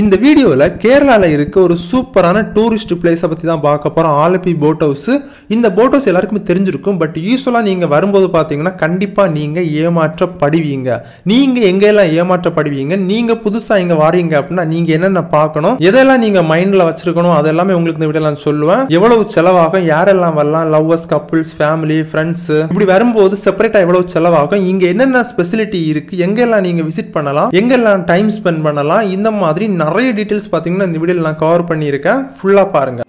In the video, Kerala irukku oru superana tourist place பத்தி தான் பார்க்க போறோம் ஆலப்பி boat house. இந்த boat house எல்லாருக்குமே தெரிஞ்சிருக்கும் பட் யூசுவலா நீங்க வரும்போது பாத்தீங்கன்னா கண்டிப்பா நீங்க ஏமாற்றப்படுவீங்க. நீங்க எங்கெல்லாம் ஏமாற்றப்படுவீங்க? நீங்க புதுசா இங்க வாரீங்க அப்படினா நீங்க என்னென்ன பார்க்கணும்? எதெல்லாம் நீங்க மைண்ட்ல வச்சிருக்கணும்? அதெல்லாம் உங்களுக்கு இந்த வீடியோல நான் சொல்லுவேன். எவ்வளவு செலவாகும்? யாரெல்லாம் வரலாம்? லவ்வர்ஸ், கப்பிள்ஸ், ஃபேமிலி, ஃப்ரெண்ட்ஸ் இப்படி வரும்போது செப்பரேட்டா எவ்வளவு செலவாகும்? இங்க என்னென்ன ஸ்பெஷலிட்டி இருக்கு? எங்கெல்லாம் நீங்க விசிட் பண்ணலாம்? எங்கெல்லாம் டைம் ஸ்பெண்ட் பண்ணலாம்? இந்த மாதிரி நிறைய டீடைல்ஸ் பாத்தீங்கன்னா இந்த வீடியோல நான் கவர் பண்ணியிருக்கேன். ஃபுல்லா பாருங்க.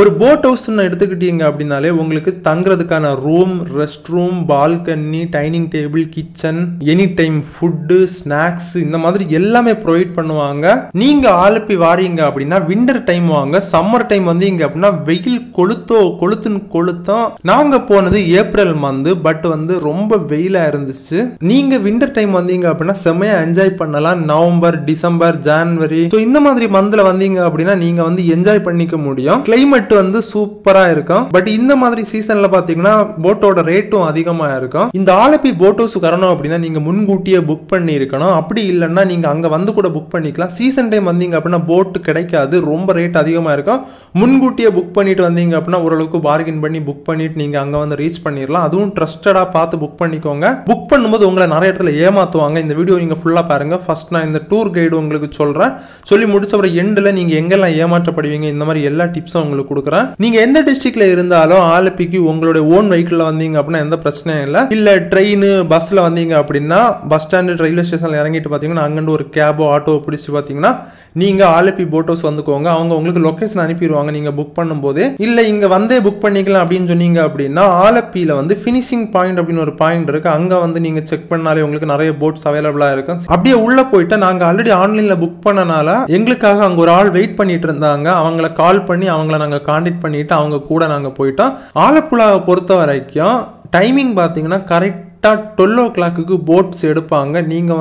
ஒரு போட் ஹவுஸ் எடுத்துக்கிட்டீங்க அப்படின்னாலே உங்களுக்கு தங்குறதுக்கான room, rest room, balcony, dining table, kitchen, any time food, snacks இந்த மாதிரி எல்லாமே ப்ரொவைட் பண்ணுவாங்க. நீங்க ஆலப்பி வாரீங்க அப்படின்னா விண்டர் டைம் வாங்க, சம்மர் டைம் வந்தீங்க அப்படின்னா வெயில் கொளுத்தும். நாங்க போனது ஏப்ரல் மந்த், பட் ரொம்ப வெயிலா இருந்துச்சு. நீங்க விண்டர் டைம் வந்தீங்க அப்படின்னா செம்மையா என்ஜாய் பண்ணலாம். நவம்பர், டிசம்பர், ஜனவரி இந்த மாதிரி மந்த்ல வந்தீங்க அப்படின்னா நீங்க என்ஜாய் பண்ணிக்க முடியும். கிளைமேட் சூப்பரா இருக்கும். பட் இந்த மாதிரி சீசன்ல பாத்தீங்கன்னா போட்டோட ரேட்டும் அதிகமா இருக்கும். இந்த ஆலப்பி போட் ஹவுஸ் வரணும் அப்படின்னா நீங்க முன்கூட்டியே புக் பண்ணி இருக்கணும். அப்படி இல்லைன்னா நீங்க அங்க வந்து கூட புக் பண்ணிக்கலாம். சீசன் டைம் வந்தீங்க அப்படின்னா போட் கிடைக்காது, ரொம்ப ரேட் அதிகமா இருக்கும். முன்கூட்டியே புக் பண்ணிட்டு வந்தீங்க அப்படின்னா ஓரளவுக்கு பார்கின் பண்ணி புக் பண்ணிட்டு நீங்க அங்க ரீச் பண்ணிடலாம். அதுவும் ட்ரஸ்டடா பார்த்து புக் பண்ணிக்கோங்க. புக் பண்ணும்போது உங்களை நிறைய இடத்துல ஏமாத்துவாங்க. இந்த வீடியோ நீங்க ஃபுல்லா பாருங்க. ஃபர்ஸ்ட் நான் இந்த டூர் கைடு உங்களுக்கு சொல்றேன். சொல்லி முடிச்சவரை எண்ட்ல நீங்க எங்கெல்லாம் ஏமாற்றப்படுவீங்க இந்த மாதிரி எல்லா டிப்ஸும் உங்களுக்கு கொடுக்குறேன். நீங்க எந்த டிஸ்ட்ரிக்ட்ல இருந்தாலும் ஆலப்பிக்கு உங்களுடைய ஓன் வெஹிக்கிள்ல வந்தீங்க அப்படின்னா எந்த பிரச்சனையும் இல்லை. இல்ல ட்ரெயின், பஸ்ல வந்தீங்க அப்படின்னா பஸ் ஸ்டாண்டு, ரயில்வே ஸ்டேஷன்ல இறங்கிட்டு பாத்தீங்கன்னா அங்கிருந்து ஒரு கேபோ ஆட்டோவோ பிடிச்சு பாத்தீங்கன்னா நீங்க ஆலப்பி போட் ஹவுஸ் வந்துக்கோங்க. அவங்க உங்களுக்கு லொகேஷன் அனுப்பிடுவாங்க நீங்க புக் பண்ணும் போது. இல்ல இங்க வந்தே புக் பண்ணிக்கலாம் அப்படின்னு சொன்னீங்க அப்படின்னா ஆலப்பியில பினிஷிங் பாயிண்ட் அப்படின்னு ஒரு பாயிண்ட் இருக்கு. அங்க நீங்க செக் பண்ணாலே உங்களுக்கு நிறைய போட்ஸ் அவைலபிளா இருக்கும். அப்படியே உள்ள போயிட்டு நாங்க ஆல்ரெடி ஆன்லைன்ல புக் பண்ணனால எங்களுக்காக அங்க ஒரு ஆள் வெயிட் பண்ணிட்டு இருந்தாங்க. அவங்களை கால் பண்ணி அவங்களை நாங்க கான்டாக்ட் பண்ணிட்டு அவங்க கூட நாங்க போயிட்டோம். ஆலப்புழாவை பொறுத்த வரைக்கும் டைமிங் பாத்தீங்கன்னா கரெக்ட் 12 o'clock போட்ஸ் எடுப்பாங்க. நீங்க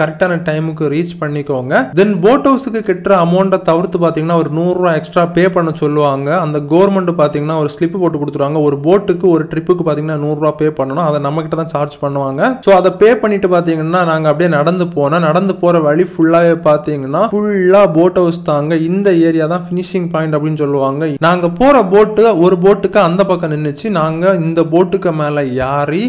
கரெக்டான டைமுக்கு ரீச் பண்ணிக்கோங்க. தென் போட் ஹவுஸுக்கு கட்டுற அமௌண்ட்டை தவிர்த்து பாத்தீங்கன்னா ஒரு 100 ரூபா எக்ஸ்ட்ரா பே பண்ண சொல்லுவாங்க. அந்த கவர்மெண்ட் பாத்தீங்கன்னா ஒரு ஸ்லிப் போட்டு கொடுத்துருவாங்க. ஒரு போட்டுக்கு ஒரு ட்ரிப்புக்கு பாத்தீங்கன்னா 100 ரூபா பே பண்ணணும். அதை நம்ம கிட்ட தான் சார்ஜ் பண்ணுவாங்க. ஸோ அதை பே பண்ணிட்டு பாத்தீங்கன்னா நாங்க அப்படியே நடந்து போனோம். நடந்து போற வழி ஃபுல்லாவே பாத்தீங்கன்னா ஃபுல்லா போட் ஹவுஸ் தாங்க. இந்த ஏரியா தான் பினிஷிங் பாயிண்ட் அப்படின்னு சொல்லுவாங்க. நாங்க போற போட்டு ஒரு போட்டுக்கு அந்த பக்கம் நின்றுச்சு. நாங்க இந்த போட்டுக்கு மேல யாரி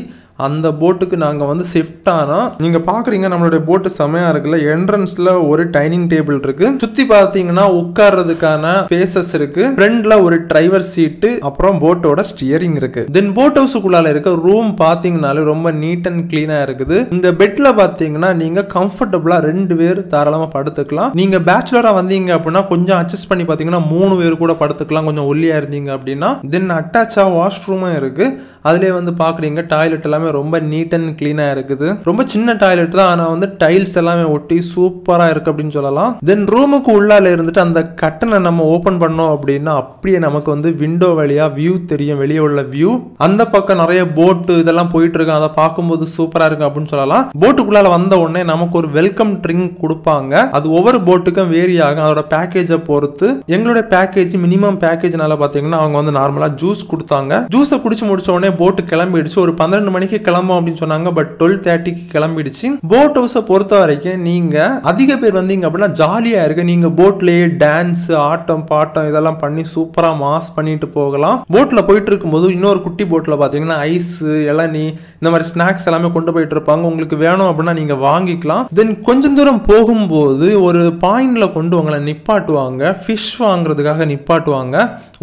அந்த போட்டுக்கு நாங்கள் ஷிஃப்ட் ஆனோம். நீங்க பாக்குறீங்க நம்மளுடைய போட்டு செமையா இருக்குல்ல. என்ட்ரன்ஸ்ல ஒரு டைனிங் டேபிள் இருக்கு. சுத்தி பாத்தீங்கன்னா உட்கார்றதுக்கான ஸ்பேசஸ் இருக்கு. ஃப்ரண்ட்ல ஒரு டிரைவர் சீட்டு, அப்புறம் போட்டோட ஸ்டியரிங் இருக்கு. தென் போட் ஹவுஸுக்குள்ளால இருக்க ரூம் பாத்தீங்கன்னாலே ரொம்ப நீட் அண்ட் கிளீனா இருக்குது. இந்த பெட்ல பாத்தீங்கன்னா நீங்க கம்ஃபர்டபுளா 2 பேர் தாராளமா படுத்துக்கலாம். நீங்க பேச்சுலரா வந்தீங்க அப்படின்னா கொஞ்சம் அட்ஜஸ்ட் பண்ணி பாத்தீங்கன்னா 3 பேர் கூட படுத்துக்கலாம். கொஞ்சம் ஒல்லியா இருந்தீங்க அப்படின்னா. தென் அட்டாச்சா வாஷ்ரூமும் இருக்கு. அதுலயே பாக்குறீங்க டாய்லெட் எல்லாமே ரொம்ப நீட் அண்ட் கிளீனா இருக்குது. ரொம்ப சின்ன டாய்லெட் தான், ஆனா டைல்ஸ் எல்லாமே ஒட்டி சூப்பரா இருக்கு அப்படின்னு சொல்லலாம். தென் ரூமுக்கு உள்ளால இருந்துட்டு அந்த கட்டனை நம்ம ஓபன் பண்ணோம் அப்படின்னா அப்படியே நமக்கு விண்டோ வழியா வியூ தெரியும். வெளியே உள்ள வியூ, அந்த பக்கம் நிறைய போட்டு இதெல்லாம் போயிட்டு இருக்கு. அதை பார்க்கும்போது சூப்பரா இருக்கு அப்படின்னு சொல்லலாம். போட்டுக்குள்ளால வந்த உடனே நமக்கு ஒரு வெல்கம் ட்ரிங்க் கொடுப்பாங்க. அது ஒவ்வொரு போட்டுக்கும் வேரி ஆகும், அதோட பேக்கேஜை பொறுத்து. எங்களுடைய பேக்கேஜ் மினிமம் பேக்கேஜ்னால பாத்தீங்கன்னா அவங்க நார்மலா ஜூஸ் கொடுத்தாங்க. ஜூஸை குடிச்சு முடிச்ச உடனே போட்டு கிளம்பிடுச்சு. ஒரு 12 மணிக்கு கிளம்பும் அப்படின்னு சொன்னாங்க. பட் 12:30 கிளம்பிடுச்சு. போட் ஹவுஸை பொறுத்த வரைக்கும் நீங்க அதிக பேர் வந்தீங்க அப்படின்னா ஜாலியா இருக்கு. நீங்க போட்லயே டான்ஸ், ஆட்டம் பாட்டம் இதெல்லாம் பண்ணி சூப்பரா மாஸ் பண்ணிட்டு போகலாம். போட்ல போயிட்டு இருக்கும்போது இன்னொரு குட்டி போட்ல பாத்தீங்கன்னா ஐஸ், இளநீ இந்த மாதிரி ஸ்நாக்ஸ் எல்லாமே கொண்டு போயிட்டு இருப்பாங்க. உங்களுக்கு வேணும் அப்படின்னா நீங்க வாங்கிக்கலாம். தென் கொஞ்சம் தூரம் போகும்போது ஒரு பாயிண்ட்ல கொண்டு உங்களை நிப்பாட்டுவாங்க. ஃபிஷ் வாங்குறதுக்காக நிப்பாட்டுவாங்க.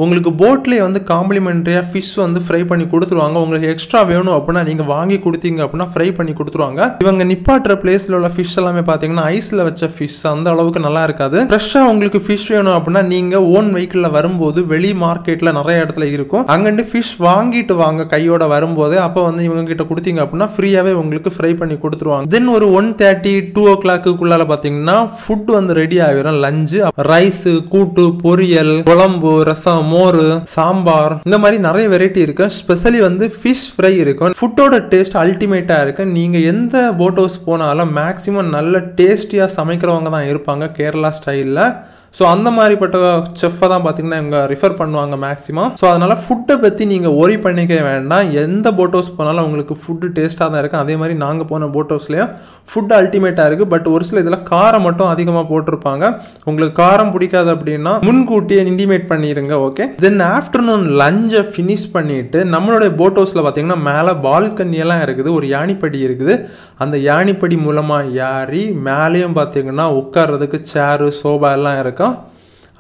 உங்களுக்கு போட்லயே காம்ப்ளிமெண்டரியா ஃபிஷ் ஃப்ரை பண்ணி கொடுத்துருவாங்க. உங்களுக்கு எக்ஸ்ட்ரா வேணும் அப்படின்னா நீங்க வாங்கி கொடுத்தீங்க அப்படின்னா ஃப்ரை பண்ணி கொடுத்துருவாங்க. இவங்க நிப்பாட்டுற பிளேஸ்ல உள்ள ஃபிஷ் எல்லாமே பாத்தீங்கன்னா ஐஸ்ல வச்ச ஃபிஷ் அந்த அளவுக்கு நல்லா இருக்காது. ஃப்ரெஷ்ஷா உங்களுக்கு ஃபிஷ் வேணும் அப்படின்னா நீங்க ஓன் வெஹிக்கிள்ல வரும்போது வெளி மார்க்கெட்ல நிறைய இடத்துல இருக்கும். அங்கிட்டு ஃபிஷ் வாங்கிட்டு வாங்க கையோட வரும்போது. அப்போ இவங்க கிட்ட கொடுத்தீங்க அப்படின்னா ஃப்ரீயாவே உங்களுக்கு ஃப்ரை பண்ணி கொடுத்துருவாங்க. தென் ஒரு 1:30 2 o'clock பாத்தீங்கன்னா ஃபுட் ரெடி ஆகிரும். லஞ்சு, ரைஸ், கூட்டு, பொரியல், குழம்பு, ரசம், மோர், சாம்பார் இந்த மாதிரி நிறைய வெரைட்டி இருக்கு. ஸ்பெஷலி ஃபிஷ் ஃப்ரை இருக்கும். ஃபுட்டோட Food taste ultimate நீங்க எந்த boat house போனாலும் maximum நல்ல டேஸ்டியா சமைக்கிறவங்க தான் இருப்பாங்க கேரளா ஸ்டைல்ல So, அந்த மாதிரி பட்ட chef தான் பாத்தீங்கன்னா இவங்க ரெஃபர் பண்ணுவாங்க மேக்ஸिमम சோ அதனால ஃபுட் பத்தி நீங்க worry பண்ணிக்க வேண்டாம் எந்த போட் ஹவுஸ் போனாலும் உங்களுக்கு ஃபுட் டேஸ்டா தான் இருக்கும் அதே மாதிரி நாங்க போன போட் ஹவுஸ்லயே ஃபுட் அல்டிமேட்டா இருக்கு பட் ஒரு சில இதெல்லாம் காரம் மட்டும் அதிகமா போட்டுருப்பாங்க உங்களுக்கு காரம் பிடிக்காது அப்படினா முன்கூட்டியே இன்டிமேட் பண்ணிருங்க okay then afternoon lunch finish பண்ணிட்டு நம்மளோட போட் ஹவுஸ்ல பாத்தீங்கன்னா மேலே பால்கனி எல்லாம் இருக்குது ஒரு யாணிப்படி இருக்குது அந்த யாணிப்படி மூலமா யாரி மேலேயும் பாத்தீங்கன்னா உட்கார்றதுக்கு சேர் சோபா எல்லாம் இருக்கு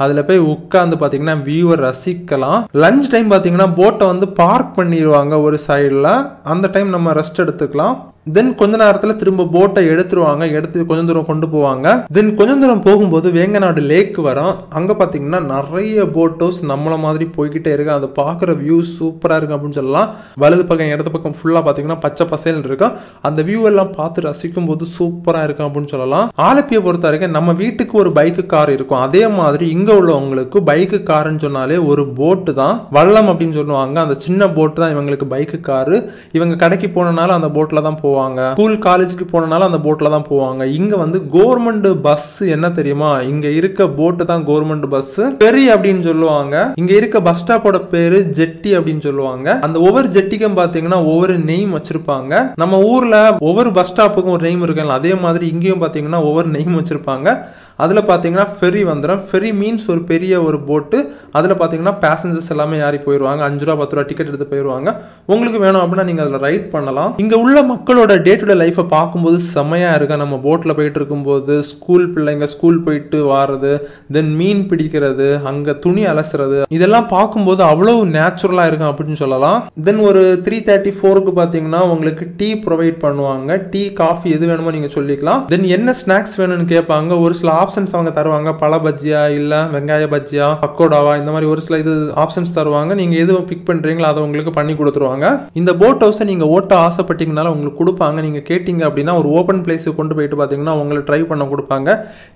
அதுல போய் உட்கார்ந்து பாத்தீங்கன்னா வியூவை ரசிக்கலாம் லஞ்ச் டைம் பாத்தீங்கன்னா போட்டை வந்து பார்க் பண்ணிடுவாங்க ஒரு சைடுல அந்த டைம் நம்ம ரெஸ்ட் எடுத்துக்கலாம் Then கொஞ்ச நேரத்துல திரும்ப போட்டை எடுத்துருவாங்க எடுத்து கொஞ்ச தூரம் கொண்டு போவாங்க then கொஞ்ச தூரம் போகும்போது வேங்கநாடு லேக் வரும் அங்க பாத்தீங்கன்னா நிறைய போட் ஹவுஸ் நம்மள மாதிரி போயிட்டே இருக்கு அது பார்க்குற வியூ சூப்பரா இருக்கு அப்படினு சொல்லலாம் வலது பக்கம் இடது பக்கம் ஃபுல்லா பாத்தீங்கன்னா பச்சை பசேல்னு இருக்கு அந்த வியூ எல்லாம் பார்த்து ரசிக்கும்போது சூப்பரா இருக்கு அப்படினு சொல்லலாம் ஆலப்பியை பொறுத்த வரைக்கும் நம்ம வீட்டுக்கு ஒரு பைக் கார் இருக்கும் அதே மாதிரி இங்க உள்ளவங்களுக்கு பைக் கார்னு சொன்னாலே ஒரு போட் தான் வல்லம் அப்படினு சொல்லுவாங்க அந்த சின்ன போட் தான் இவங்களுக்கு பைக் கார் இவங்க கடைக்கு போறனால அந்த போட்ல தான் School college க்கு போறனால அந்த போட்ல தான் போவாங்க இங்க வந்து government bus என்ன தெரியுமா இங்க இருக்க போட் தான் government bus ferry அப்படினு சொல்லுவாங்க இங்க இருக்க bus stop ஓட பேரு jetty அப்படினு சொல்லுவாங்க அந்த ஓவர் jettyக்கும் பாத்தீங்கன்னா ஓவர் நேம் வச்சிருப்பாங்க நம்ம ஊர்ல ஓவர் bus stopக்கு ஒரு நேம் இருக்குல்ல அதே மாதிரி இங்கேயும் பாத்தீங்கன்னா ஓவர் நேம் வச்சிருப்பாங்க அதுல பாத்தீங்கன்னா ferry வந்தரும் ferry means ஒரு பெரிய ஒரு போட் அதுல பாத்தீங்கன்னா passengers எல்லாமே ஏறி போயிடுவாங்க 5 ரூபாய் 10 ரூபாய் டிக்கெட் எடுத்து போயிடுவாங்க உங்களுக்கு வேணும் அப்படினா நீங்க அதுல ரைட் பண்ணலாம் இங்க உள்ள மக்களோட டே டு டே லைஃபை பாக்கும்போது செமையா இருக்கு நம்ம போட்ல போயிட்டு இருக்கும்போது ஸ்கூல் பிள்ளைங்க ஸ்கூல் போயிட்டு வாரது then மீன் பிடிக்கிறது அங்க துணி அலசுறது இதெல்லாம் பாக்கும்போது அவ்வளவு நேச்சுரலா இருக்கு அப்படினு சொல்லலாம் then ஒரு 3:34 க்கு பாத்தீங்கன்னா உங்களுக்கு டீ ப்ரொவைட் பண்ணுவாங்க டீ காபி எது வேணுமோ நீங்க சொல்லிக்கலாம் then என்ன ஸ்நாக்ஸ் வேணும்னு கேட்பாங்க ஒரு ஸ்லாப் ஆப்ஷன்ஸ் அவங்க தருவாங்க பழ பஜ்ஜியா இல்ல வெங்காய பஜ்ஜியா பக்கோடாவா இந்த மாதிரி ஒரு சில இது ஆப்ஷன்ஸ் தருவாங்க நீங்க எது பிக் பண்றீங்களோ அத உங்களுக்கு பண்ணி கொடுத்துருவாங்க இந்த போட் ஹவுஸ் நீங்க ஓட்ட ஆசைப்பட்டீங்கனால உங்களுக்கு கொடுப்பாங்க நீங்க கேட்டிங்க அப்படினா ஒரு ஓபன் பிளேஸ் கொண்டு போய் பாத்தீங்கன்னா உங்களுக்கு ட்ரை பண்ண கொடுப்பாங்க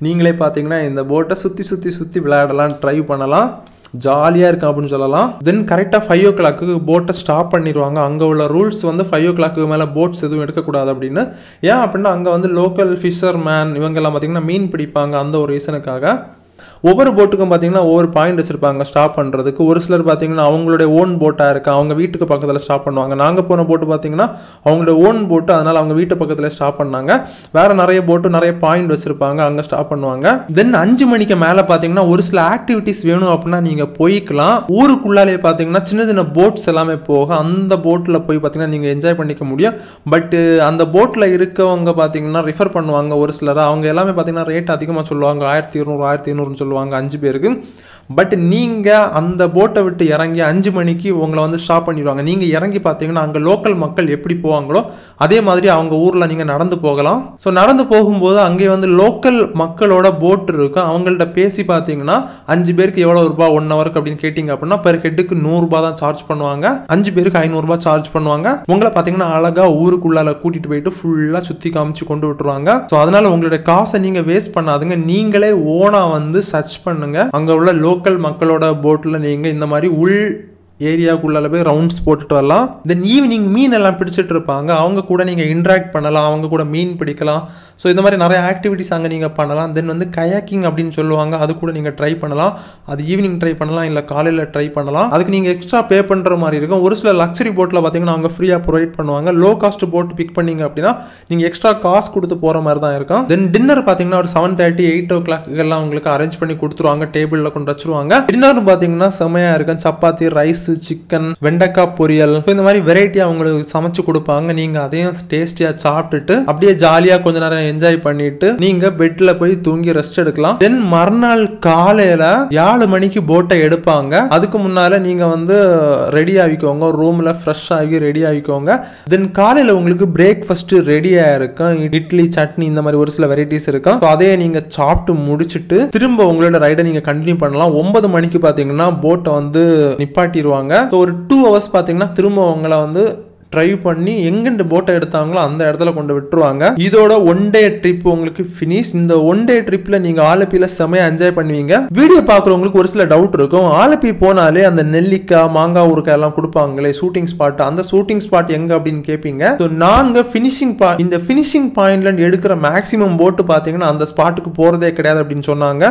நீங்களே பாத்தீங்கன்னா இந்த போட்டை சுத்தி சுத்தி சுத்தி விளையாடலாம் ட்ரை பண்ணலாம் ஜாலியா இருக்கு அப்படினு சொல்லலாம் then கரெக்ட்டா 5:00 க்கு போட் ஸ்டாப் பண்ணிடுவாங்க அங்க உள்ள ரூல்ஸ் வந்து 5:00 க்கு மேல போட்ஸ் எதுவும் எடுக்க கூடாது அப்படினு ஏன் அப்படினா அங்க வந்து லோக்கல் ஃபிஷர்மேன் இவங்க எல்லாம் பாத்தீங்கன்னா மீன் பிடிப்பாங்க அந்த ஒரு ரீசனுக்காக ஒவ்வொரு போட்டுக்கும் பாத்தீங்கன்னா ஒவ்வொரு பாயிண்ட் வச்சிருப்பாங்க ஸ்டாப் பண்றதுக்கு ஒரு சிலர் பாத்தீங்கன்னா அவங்களோட ஓன் போட்டா இருக்கு அவங்க வீட்டுக்கு பக்கத்துல ஸ்டாப் பண்ணுவாங்க நாங்க போன போட்டு பாத்தீங்கன்னா அவங்களோட ஓன் போட் அதனால அவங்க வீட்டு பக்கத்துல ஸ்டாப் பண்ணாங்க வேற நிறைய போட்டு நிறைய பாயிண்ட் வச்சிருப்பாங்க அங்க ஸ்டாப் பண்ணுவாங்க then 5 மணிக்கு மேல பாத்தீங்கன்னா ஒரு சில ஆக்டிவிட்டீஸ் வேணும் அப்படினா நீங்க போய்க்கலாம் ஊருக்குள்ளாலே பாத்தீங்கன்னா சின்ன சின்ன போட்ஸ் எல்லாமே போக அந்த போட்ல போய் பாத்தீங்கன்னா நீங்க என்ஜாய் பண்ணிக்க முடியும் பட் அந்த போட்ல இருக்கவங்க பாத்தீங்கன்னா ரெஃபர் பண்ணுவாங்க ஒரு சிலர் அவங்க எல்லாமே பாத்தீங்கன்னா ரேட் அதிகமா சொல்லுவாங்க 1200 1200 சொல்லுவாங்க 5 பேருக்கு பட் நீங்க அந்த போட்டை விட்டு இறங்கி 5 மணிக்கு உங்களை வந்து ஸ்டாப் பண்ணிடுவாங்க நீங்க இறங்கி பாத்தீங்கன்னா அங்க லோக்கல் மக்கள் எப்படி போவாங்களோ அதே மாதிரி அவங்க ஊர்ல நீங்க நடந்து போகலாம் சோ நடந்து போகும்போது அங்கே வந்து லோக்கல் மக்களோட போட் இருக்கு அவங்கள்ட்ட பேசி பாத்தீங்கன்னா 5 பேருக்கு எவ்வளவு ரூபாய் 1 ஹவருக்கு அப்படினு கேட்டிங்க அப்படினா per head க்கு 100 ரூபாய் தான் சார்ஜ் பண்ணுவாங்க 5 பேருக்கு 500 ரூபாய் சார்ஜ் பண்ணுவாங்க உங்களை பாத்தீங்கன்னா அழகா ஊருக்குள்ளால கூட்டிட்டு போயிட்டு ஃபுல்லா சுத்தி காமிச்சு கொண்டு விட்டுருவாங்க சோ அதனால உங்களுடைய காசை நீங்க வேஸ்ட் பண்ணாதீங்க நீங்களே ஓனா வந்து சர்ச் பண்ணுங்க அங்க உள்ள லோக்கல் மக்களோட போட்ல நீங்க இந்த மாதிரி உள் ஏரியாக்குள்ளால போய் ரவுண்ட்ஸ் போட்டுட்டு வரலாம் தென் ஈவினிங் மீன் எல்லாம் பிடிச்சிட்டு இருப்பாங்க அவங்க கூட நீங்க இன்டராக்ட் பண்ணலாம் அவங்க கூட மீன் பிடிக்கலாம் சோ இந்த மாதிரி நிறைய ஆக்டிவிட்டீஸ் அங்க நீங்க பண்ணலாம் தென் வந்து கயாக்கிங் அப்படினு சொல்லுவாங்க அது கூட நீங்க ட்ரை பண்ணலாம் அது ஈவினிங் ட்ரை பண்ணலாம் இல்ல காலையில ட்ரை பண்ணலாம் அதுக்கு நீங்க எக்ஸ்ட்ரா பே பண்ற மாதிரி இருக்கும் ஒரு சில லக்ஸரி போட்ல பாத்தீங்கன்னா அவங்க ஃப்ரீயா ப்ரொவைட் பண்ணுவாங்க லோ காஸ்ட் போட் பிக் பண்ணீங்க அப்படினா நீங்க எக்ஸ்ட்ரா காசு கொடுத்து போற மாதிரி தான் இருக்கும் தென் டின்னர் பாத்தீங்கன்னா ஒரு 7:30 8:00 எல்லாம் உங்களுக்கு அரேஞ்ச் பண்ணி கொடுத்துருவாங்க டேபிள்ல கொண்டு வச்சிருவாங்க டின்னர் பாத்தீங்கன்னா செமையா இருக்கும் சப்பாத்தி ரைஸ் சிக்கன் வெண்டைக்காய் பொரியல் இந்த மாதிரி வெரைட்டியா உங்களுக்கு சமைச்சு கொடுப்பாங்க நீங்க அதையும் டேஸ்டியா சாப்பிட்டுட்டு அப்படியே ஜாலியா கொஞ்ச நேரம் என்ஜாய் பண்ணிட்டு நீங்க பெட்ல போய் தூங்கி ரெஸ்ட் எடுக்கலாம் தென் மறுநாள் காலையில 7 மணிக்கு போட்டை எடுப்பாங்க அதுக்கு முன்னால நீங்க வந்து ரெடி ஆகிக்கோங்க ரூம்ல ஃப்ரெஷ் ஆகி ரெடி ஆகிக்கோங்க தென் காலையில உங்களுக்கு பிரேக்ஃபாஸ்ட் ரெடியா இருக்கும் இட்லி சட்னி இந்த மாதிரி ஒரு சில வெரைட்டிஸ் இருக்கும் அதையே நீங்க சாப்பிட்டு முடிச்சிட்டு திரும்ப உங்களோட ரைடை நீங்க கண்டினியூ பண்ணலாம் 9 மணிக்கு பாத்தீங்கன்னா போட்டை வந்து நிப்பாட்டி ஒரு 2 hours பாத்தீங்கன்னா திரும்ப உங்களை வந்து Try பண்ணி எங்கெந்த போட் எடுத்தாங்களோ அந்த இடத்துல கொண்டு விட்டுருவாங்க இதோட 1 டே ட்ரிப் உங்களுக்கு finish இந்த 1 டே ட்ரிப்ல நீங்க ஆலப்பில செமயா என்ஜாய் பண்ணுவீங்க வீடியோ பார்க்குறவங்களுக்கு ஒரு சில டவுட் இருக்கும் ஆலப்பி போனாலே அந்த நெல்லிக்கா மாங்கா ஊர்க்கா எல்லாம் கொடுப்பாங்களே ஷூட்டிங் ஸ்பாட் அந்த ஷூட்டிங் ஸ்பாட் எங்க அப்படினு கேப்பீங்க சோ நாங்க finishing இந்த finishing பாயிண்ட்ல எடுக்கிற maximum போட் பாத்தீங்கன்னா அந்த ஸ்பாட்க்கு போறதே கிடையாது அப்படினு சொன்னாங்க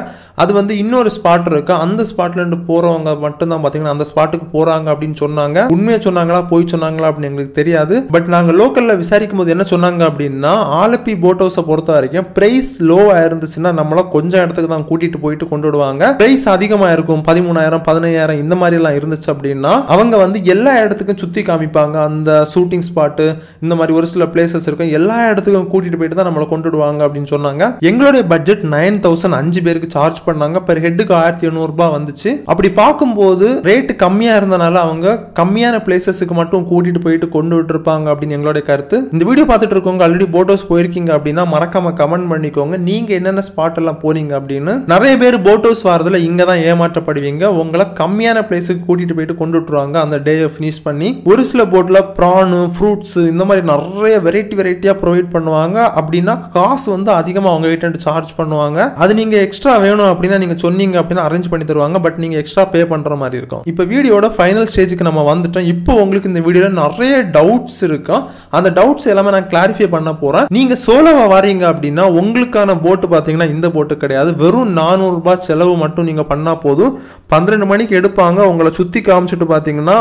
அது வந்து இன்னொரு ஸ்பாட் இருக்கு அந்த ஸ்பாட்ல இருந்து போறவங்க மட்டும் தான் பாத்தீங்கன்னா அந்த ஸ்பாட்க்கு போறாங்க அப்படினு சொன்னாங்க உண்மையா சொன்னாங்களா போய் சொன்னாங்களா அப்படிங்க தெரியாது பட் நாங்க லோக்கல்ல விசாரிக்கும்போது என்ன சொன்னாங்க அப்படினா ஆலப்பி போட் ஹவுஸ பொறுத்த வரைக்கும் பிரைஸ் லோவா இருந்துச்சுனா நம்மள கொஞ்சம் இடத்துக்கு தான் கூட்டிட்டு போயிட்டு கொண்டு விடுவாங்க பிரைஸ் அதிகமா இருக்கும் 13000 15000 இந்த மாதிரி எல்லாம் இருந்துச்சு அப்படினா அவங்க வந்து எல்லா இடத்துக்கும் சுத்தி காமிப்பாங்க அந்த ஷூட்டிங் ஸ்பாட் இந்த மாதிரி ஒரு சில பிளேसेस இருக்கும் எல்லா இடத்துக்கும் கூட்டிட்டு போயிட்டு தான் நம்மள கொண்டு விடுவாங்க அப்படினு சொன்னாங்க எங்களுடைய பட்ஜெட் 9000 5 பேருக்கு சார்ஜ் பண்ணாங்க per head க்கு 1700 ரூபாய் வந்துச்சு அப்படி பாக்கும்போது ரேட் கம்மியா இருந்தனால அவங்க கம்மியான பிளேसेसக்கு மட்டும் கூட்டிட்டு போயிட்டு கொண்டு விட்டுருப்பாங்க அப்படிங்க எங்களோட கருத்து இந்த வீடியோ பார்த்துட்டு இருக்கவங்க ஆல்ரெடி போட்டோஸ் போயிருக்கீங்க அப்படினா மறக்காம கமெண்ட் பண்ணிக்கோங்க நீங்க என்னென்ன ஸ்பாட் எல்லாம் போறீங்க அப்படினு நிறைய பேர் போட்டோஸ் வரதுல இங்க தான் ஏமாற்றப்படுவீங்க உங்களை கம்மியான பிளேஸ்க்கு கூட்டிட்டு போயிட்டு கொண்டு விட்டுருவாங்க அந்த டே ஃபினிஷ் பண்ணி ஒரு சில போட்ல பிரான் ஃப்ரூட்ஸ் இந்த மாதிரி நிறைய வெரைட்டியா ப்ரொவைட் பண்ணுவாங்க அப்படினா காசு வந்து அதிகமா அவங்க கிட்ட சார்ஜ் பண்ணுவாங்க அது நீங்க எக்ஸ்ட்ரா வேணும் அப்படினா நீங்க சொன்னீங்க அப்படினா அரேஞ்ச் பண்ணி தருவாங்க பட் நீங்க எக்ஸ்ட்ரா பே பண்ற மாதிரி இருக்கும் இப்போ வீடியோட ஃபைனல் ஸ்டேஜ்க்கு நம்ம வந்துட்டோம் இப்போ உங்களுக்கு இந்த வீடியோல நிறைய doubts இருக்கு அந்த doubts எல்லாமே நான் clarify பண்ண போறேன் நீங்க சோலோவா வரீங்க அப்படினா உங்களுக்கான போட் பாத்தீங்கன்னா இந்த போட் கிடையாது வெறும் 400 ரூபாய் செலவு மட்டும் நீங்க பண்ணா போதும் 12 மணிக்கு எடுப்பாங்க உங்களை சுத்தி காமிச்சிட்டு பாத்தீங்கன்னா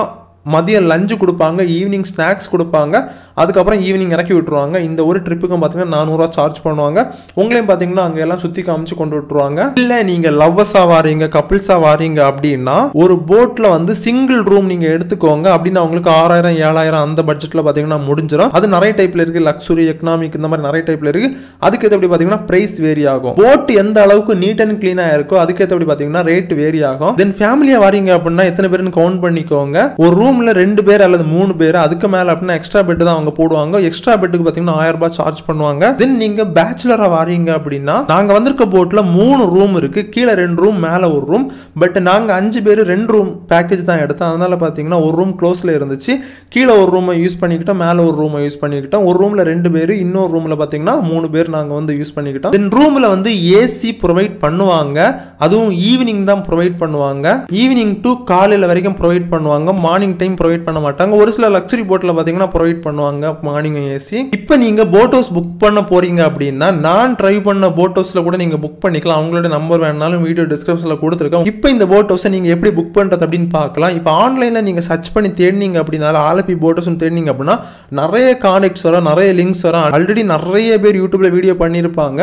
மதியம் லஞ்ச் கொடுப்பாங்க ஈவினிங் ஸ்நாக்ஸ் கொடுப்பாங்க அதுக்கு அப்புறம் ஈவினிங் இறக்கி விட்டுருவாங்க இந்த ஒரு ட்ரிப்புக்கு பாத்தீங்கன்னா 400 ரூபாய் சார்ஜ் பண்ணுவாங்க உங்களையும் பாத்தீங்கன்னா அங்க எல்லாம் சுத்தி காமிச்சு கொண்டு விட்டுருவாங்க இல்ல நீங்க லவ்வர்ஸா வாரீங்க கப்பிள்ஸா வாரீங்க அப்படின்னா ஒரு போட்ல வந்து சிங்கிள் ரூம் நீங்க எடுத்துக்கோங்க அப்படின்னா உங்களுக்கு 6000 7000 அந்த பட்ஜெட்ல பாத்தீங்கன்னா முடிஞ்சிரும் அது நிறைய டைப்ல இருக்கு லக்ஸுரி எகனாமிக் இந்த மாதிரி நிறைய டைப்ல இருக்கு அதுக்கு ஏத்தபடி பாத்தீங்கன்னா பிரைஸ் வேரி ஆகும் போட் எந்த அளவுக்கு நீட் அண்ட் கிளீனா இருக்கோ அதுக்கு ஏத்தபடி பாத்தீங்கன்னா ரேட் வேரி ஆகும் தென் ஃபேமிலியா வாரீங்க அப்படின்னா எத்தனை பேர்னு கவுண்ட் பண்ணிக்கோங்க ஒரு ரூம் ரூம்ல 2 பேர் அல்லது 3 பேர் அதுக்கு மேல அப்படினா எக்ஸ்ட்ரா பெட் தான் அவங்க போடுவாங்க எக்ஸ்ட்ரா பெட்க்கு பாத்தீங்கன்னா 1000 ரூபாய் சார்ஜ் பண்ணுவாங்க தென் நீங்க பேச்சுலரா வாரீங்க அப்படினா நாங்க வந்திருக்க போட்ல 3 ரூம் இருக்கு கீழ 2 ரூம் மேல 1 ரூம் பட் நாங்க 5 பேர் 2 ரூம் பேக்கேஜ் தான் எடுத்தோம் அதனால பாத்தீங்கன்னா 1 ரூம் க்ளோஸ்ல இருந்துச்சு கீழ 1 ரூமை யூஸ் பண்ணிக்கிட்டோம் மேல 1 ரூமை யூஸ் பண்ணிக்கிட்டோம் ஒரு ரூம்ல 2 பேர் இன்னொரு ரூம்ல பாத்தீங்கன்னா 3 பேர் நாங்க வந்து யூஸ் பண்ணிக்கிட்டோம் தென் ரூம்ல வந்து ஏசி ப்ரொவைட் பண்ணுவாங்க அதுவும் ஈவினிங் தான் ப்ரொவைட் பண்ணுவாங்க ஈவினிங் டு காலையில வரைக்கும் ப்ரொவைட் பண்ணுவாங்க மார்னிங் டைம் ப்ரொவைட் பண்ண மாட்டாங்க ஒரு சில லக்ஸரி போட்ல பாத்தீங்கன்னா ப்ரொவைட் பண்ணுவாங்க மார்னிங் ஏசி இப்போ நீங்க போட் ஹவுஸ் புக் பண்ண போறீங்க அப்படினா நான் ட்ரை பண்ண போட் ஹவுஸ்ல கூட நீங்க புக் பண்ணிக்கலாம் அவங்களோட நம்பர் வேணாலும் வீடியோ டிஸ்கிரிப்ஷன்ல கொடுத்திருக்கேன் இப்போ இந்த போட் ஹவுஸ் நீங்க எப்படி புக் பண்றது அப்படினு பார்க்கலாம் இப்போ ஆன்லைன்ல நீங்க சர்ச் பண்ணி தேடினீங்க அப்படினா ஆலப்பி போட் ஹவுஸ் தேடினீங்க அப்படினா நிறைய கான்டாக்ட்ஸ் வர நிறைய லிங்க்ஸ் வர ஆல்ரெடி நிறைய பேர் YouTubeல வீடியோ பண்ணிருப்பாங்க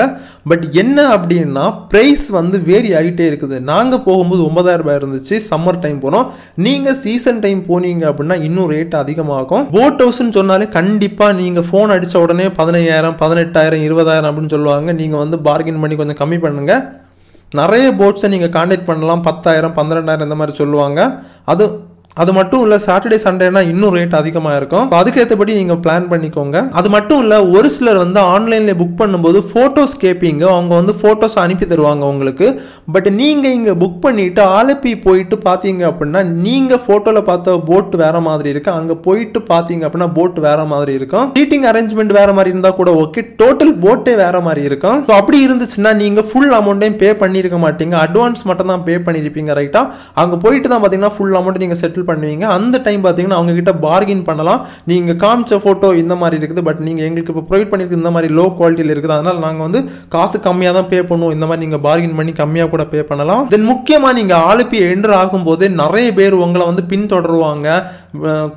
பட் என்ன அப்படினா பிரைஸ் வந்து வேரி ஆகிட்டே இருக்குது நாங்க போகும்போது 9000 ரூபாய் இருந்துச்சு சம்மர் டைம் போனோம் நீங்க சீசன் டைம் போனீங்க அப்படினா இன்னும் ரேட் அதிகமாகும் போட் ஹவுஸ் னு சொன்னாலே கண்டிப்பா நீங்க ஃபோன் அடிச்ச உடனே 15000 18000 20000 அப்படினு சொல்லுவாங்க நீங்க வந்து பார்கெயின் பண்ணி கொஞ்சம் கம்மி பண்ணுங்க நிறைய போட்ஸ் நீங்க கான்டாக்ட் பண்ணலாம் 10000 12000 இந்த மாதிரி சொல்லுவாங்க அது மட்டும் இல்ல சாட்டர்டே சண்டேனா இன்னும் ரேட் அதிகமா இருக்கும் அதுக்கு ஏத்தபடி நீங்க பிளான் பண்ணிக்கோங்க அது மட்டும் இல்ல ஒரு சிலர் வந்து ஆன்லைன்ல புக் பண்ணும்போது போட்டோஸ் கேப்பீங்க அவங்க வந்து போட்டோஸ் அனுப்பி தருவாங்க உங்களுக்கு பட் நீங்க இங்க புக் பண்ணிட்டு ஆலப்பி போயிட்டு பாத்தீங்க அப்படினா நீங்க போட்டோல பார்த்த போட் வேற மாதிரி இருக்கு அங்க போயிட்டு பாத்தீங்க அப்படினா போட் வேற மாதிரி இருக்கும் சீட்டிங் அரேஞ்ச்மென்ட் வேற மாதிரி இருந்தா கூட ஓகே டோட்டல் போட்டே வேற மாதிரி இருக்கும் சோ அப்படி இருந்துச்சுன்னா நீங்க ஃபுல் அமௌண்ட்டையும் பே பண்ணிருக்க மாட்டீங்க அட்வான்ஸ் மட்டும் தான் பே பண்ணிருப்பீங்க ரைட்டா அங்க போயிட்டு தான் பாத்தீங்கன்னா ஃபுல் அமௌண்ட் நீங்க செட்டில் பண்ணுவீங்க அந்த டைம் பாத்தீங்கன்னா அவங்க கிட்ட பார்கின் பண்ணலாம் நீங்க காமிச்ச போட்டோ இந்த மாதிரி இருக்குது பட் நீங்க எங்களுக்கு இப்போ ப்ரொவைட் பண்ணிருக்க இந்த மாதிரி லோ குவாலிட்டில இருக்குது அதனால நாங்க வந்து காசு கம்மியா தான் பே பண்ணுவோம் இந்த மாதிரி நீங்க பார்கின் பண்ணி கம்மியா கூட பே பண்ணலாம் தென் முக்கியமா நீங்க ஆலப்பி என்டர் ஆகும்போதே நிறைய பேர் உங்களை வந்து பின்தொடருவாங்க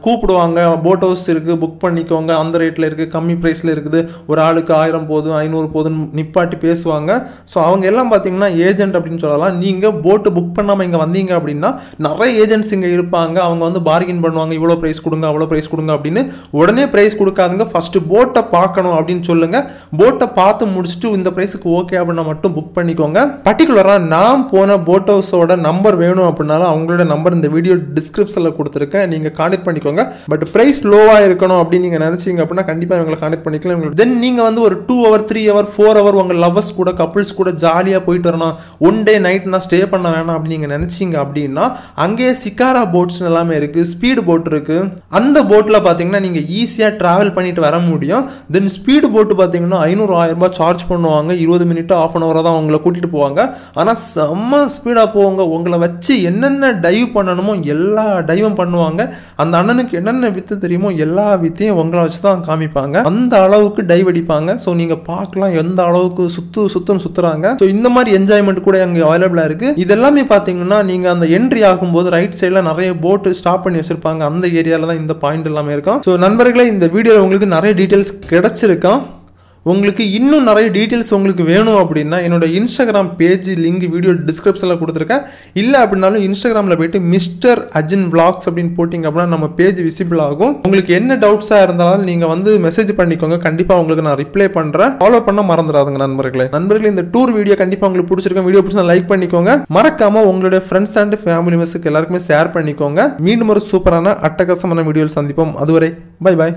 கூப்பிடுவாங்க போட் ஹவுஸ் இருக்கு புக் பண்ணிக்கோங்க அந்த ரேட்ல இருக்கு கம்மி பிரைஸ்ல இருக்குது ஒரு ஆளுக்கு 1000 போதும் 500 போதும் நிப்பாட்டி பேசுவாங்க ஸோ அவங்க எல்லாம் பாத்தீங்கன்னா ஏஜென்ட் அப்படின்னு சொல்லலாம் நீங்க போட்டு புக் பண்ணாம இங்க வந்தீங்க அப்படின்னா நிறைய ஏஜென்ட்ஸ் இங்க இருப்பாங்க அவங்க வந்து பார்கின் பண்ணுவாங்க இவ்வளவு பிரைஸ் கொடுங்க அவ்வளவு பிரைஸ் கொடுங்க அப்படினு உடனே பிரைஸ் கொடுக்காதீங்க ஃபர்ஸ்ட் போட்ட பார்க்கணும் அப்படினு சொல்லுங்க போட்ட பார்த்து முடிச்சிட்டு இந்த பிரைஸ்க்கு ஓகே அப்படினா மட்டும் புக் பண்ணிக்கோங்க பர்టిక్యులரா நான் போன போட் ஹவுஸோட நம்பர் வேணும் அப்படினால அவங்களோட நம்பர் இந்த வீடியோ டிஸ்கிரிப்ஷன்ல கொடுத்திருக்கேன் நீங்க கான்டாக்ட் பண்ணிக்கோங்க பட் பிரைஸ் லோவா இருக்கணும் அப்படி நீங்க நினைச்சீங்க அப்படினா கண்டிப்பா இவங்களை கான்டாக்ட் பண்ணிக்கலாம் உங்களுக்கு தென் நீங்க வந்து ஒரு 2 ஹவர் 3 ஹவர் 4 ஹவர் உங்க லவ்வர்ஸ் கூட கப்பிள்ஸ் கூட ஜாலியா போயிட்டு வரணும் ஒன் டே நைட் நான் ஸ்டே பண்ண வேணாம் அப்படி நீங்க நினைச்சீங்க அப்படினா அங்கே சிகாரா போட்ஸ் ஆப்ஷன் எல்லாமே இருக்கு ஸ்பீட் போட் இருக்கு அந்த போட்ல பாத்தீங்கன்னா நீங்க ஈஸியா travel பண்ணிட்டு வர முடியும் then ஸ்பீட் போட் பாத்தீங்கன்னா 500,000 ரூபாய் சார்ஜ் பண்ணுவாங்க 20 மினிட் half an hour தான் உங்களை கூட்டிட்டு போவாங்க ஆனா செம்ம ஸ்பீடா போவாங்க உங்களை வச்சு என்னென்ன டைவ் பண்ணனுமோ எல்லா டைவும் பண்ணுவாங்க அந்த அண்ணனுக்கு என்னென்ன வித்து தெரியுமோ எல்லா வித்தையும் உங்களை வச்சு தான் காமிப்பாங்க அந்த அளவுக்கு டைவ் அடிப்பாங்க சோ நீங்க பார்க்கலாம் எந்த அளவுக்கு சுத்துன்னு சுத்துறாங்க சோ இந்த மாதிரி என்ஜாய்மென்ட் கூட அங்க அவேலபிளா இருக்கு இதெல்லாம் பாத்தீங்கன்னா நீங்க அந்த என்ட்ரி ஆகும்போது ரைட் சைடுல நிறைய போட் ஸ்டாப் பண்ணி வச்சிருப்பாங்க அந்த ஏரியால தான் இந்த பாயிண்ட் எல்லாமே இருக்கும் சோ நண்பர்களே இந்த வீடியோல உங்களுக்கு நிறைய டீடைல்ஸ் கிடைச்சிருக்கும் உங்களுக்கு இன்னும் நிறைய டீடைல்ஸ் உங்களுக்கு வேணும் அப்படினா என்னோட இன்ஸ்டாகிராம் பேஜ் லிங்க் வீடியோ டிஸ்கிரிப்ஷன்ல கொடுத்திருக்கேன் இல்ல அப்படினாலும் இன்ஸ்டாகிராம்ல போய்ட்டு மிஸ்டர் அஜின் வ்ளாக்ஸ் அப்படினு போடிங்க அப்படினா நம்ம பேஜ் விசிபிள் ஆகும் உங்களுக்கு என்ன டவுட்ஸா இருந்தாலும் நீங்க வந்து மெசேஜ் பண்ணிக்கோங்க கண்டிப்பா உங்களுக்கு நான் ரிப்ளை பண்றேன் ஃபாலோ பண்ண மறந்துடாதீங்க நண்பர்களே இந்த டூர் வீடியோ கண்டிப்பா உங்களுக்கு பிடிச்சிருக்கும் வீடியோ பிடிச்சா லைக் பண்ணிக்கோங்க மறக்காம உங்களுடைய फ्रेंड्स and family members எல்லாருக்கும் ஷேர் பண்ணிக்கோங்க மீண்டும் ஒரு சூப்பரான அட்டகாசமான வீடியோல சந்திப்போம் அதுவரை பை பை